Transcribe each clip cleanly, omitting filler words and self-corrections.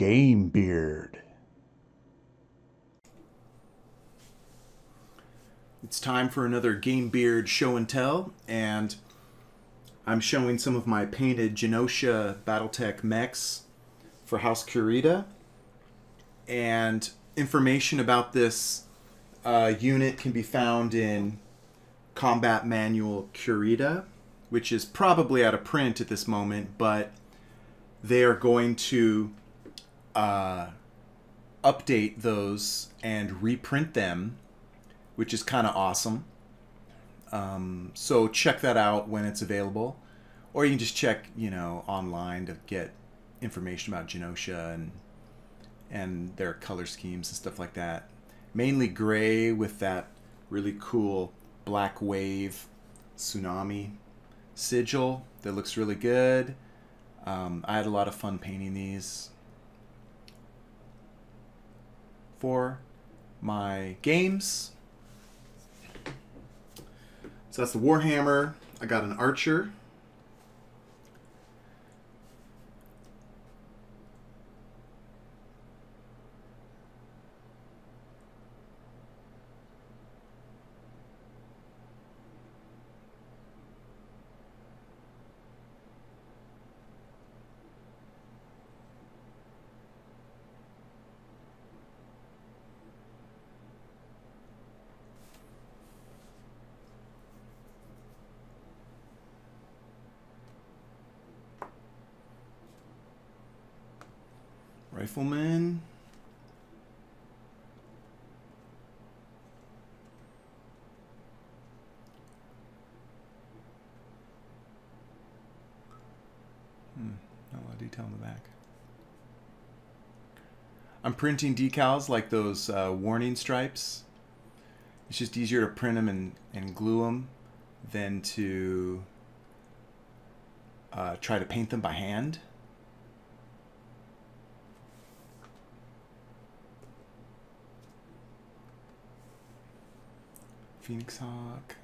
Game Beard. It's time for another Game Beard show and tell, and I'm showing some of my painted Genosha Battletech mechs for House Kurita. And information about this unit can be found in Combat Manual Kurita, which is probably out of print at this moment, but they are going to update those and reprint them, which is kind of awesome. So check that out when it's available, or you can just check, you know, online to get information about Genosha and their color schemes and stuff like that. Mainly gray with that really cool black wave tsunami sigil that looks really good. I had a lot of fun painting these for my games. So that's the Warhammer. I got an Archer. Rifleman. Not a lot of detail in the back. I'm printing decals like those warning stripes. It's just easier to print them and glue them than to try to paint them by hand. Phoenix Hawk.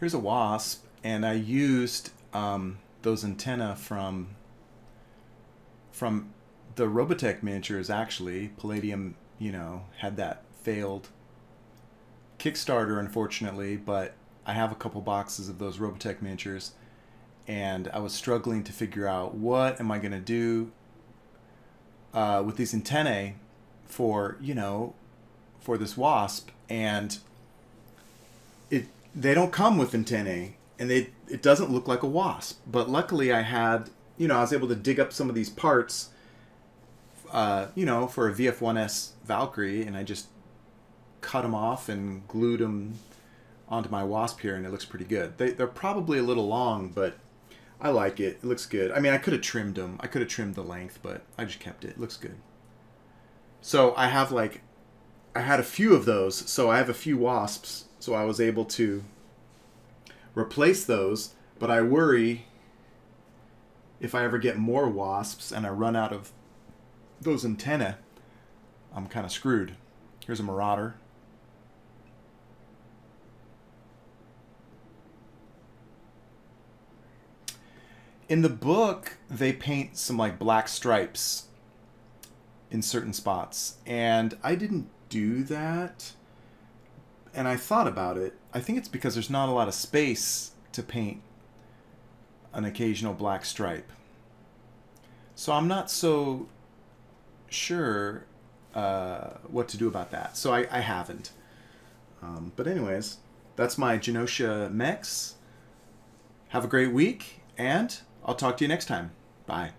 Here's a Wasp, and I used those antennae from the Robotech miniatures, actually. Palladium, you know, had that failed Kickstarter, unfortunately, but I have a couple boxes of those Robotech miniatures, and I was struggling to figure out what am I going to do with these antennae for, you know, for this Wasp, and they don't come with antennae, and it doesn't look like a Wasp. But luckily I had, you know, I was able to dig up some of these parts, you know, for a VF1S Valkyrie, and I just cut them off and glued them onto my Wasp here, and it looks pretty good. They're probably a little long, but I like it. It looks good. I mean, I could have trimmed them. I could have trimmed the length, but I just kept it. It looks good. So I have like, I had a few of those, so I have a few Wasps. So I was able to replace those, but I worry if I ever get more Wasps and I run out of those antennae, I'm kind of screwed. Here's a Marauder. In the book, they paint some like black stripes in certain spots, and I didn't do that. And I thought about it. I think it's because there's not a lot of space to paint an occasional black stripe. So I'm not so sure what to do about that. So I haven't. But anyways, that's my Genosha mechs. Have a great week, and I'll talk to you next time. Bye.